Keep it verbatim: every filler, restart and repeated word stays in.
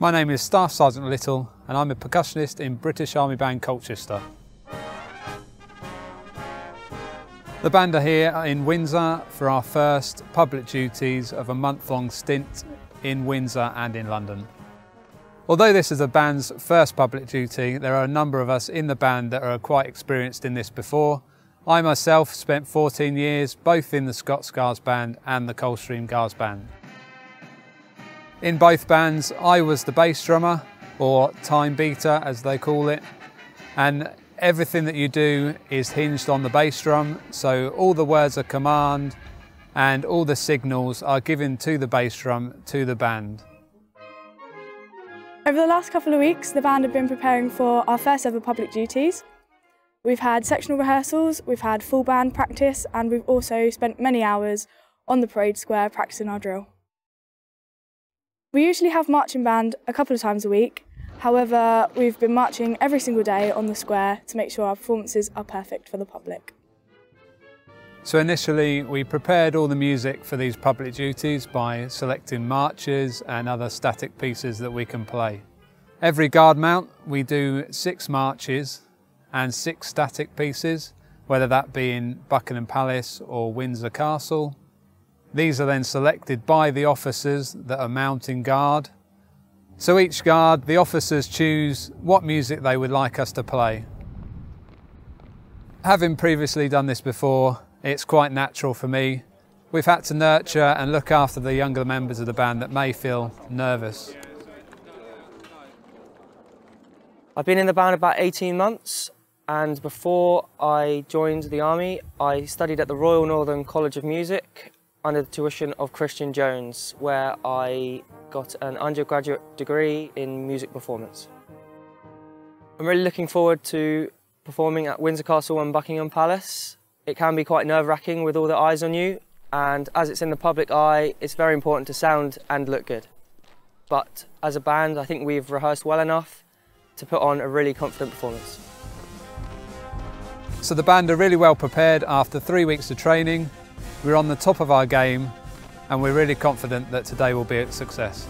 My name is Staff Sergeant Little and I'm a percussionist in British Army Band Colchester. The band are here in Windsor for our first public duties of a month-long stint in Windsor and in London. Although this is the band's first public duty, there are a number of us in the band that are quite experienced in this before. I myself spent fourteen years both in the Scots Guards Band and the Coldstream Guards Band. In both bands, I was the bass drummer, or time beater as they call it, and everything that you do is hinged on the bass drum, so all the words of command and all the signals are given to the bass drum to the band. Over the last couple of weeks, the band have been preparing for our first ever public duties. We've had sectional rehearsals, we've had full band practice, and we've also spent many hours on the parade square practicing our drill. We usually have marching band a couple of times a week, however we've been marching every single day on the square to make sure our performances are perfect for the public. So initially we prepared all the music for these public duties by selecting marches and other static pieces that we can play. Every guard mount we do six marches and six static pieces, whether that be in Buckingham Palace or Windsor Castle. These are then selected by the officers that are mounting guard. So each guard, the officers choose what music they would like us to play. Having previously done this before, it's quite natural for me. We've had to nurture and look after the younger members of the band that may feel nervous. I've been in the band about eighteen months, and before I joined the Army, I studied at the Royal Northern College of Music under the tuition of Christian Jones, where I got an undergraduate degree in music performance. I'm really looking forward to performing at Windsor Castle and Buckingham Palace. It can be quite nerve-wracking with all the eyes on you, and as it's in the public eye, it's very important to sound and look good. But as a band, I think we've rehearsed well enough to put on a really confident performance. So the band are really well prepared after three weeks of training. We're on the top of our game and we're really confident that today will be a success.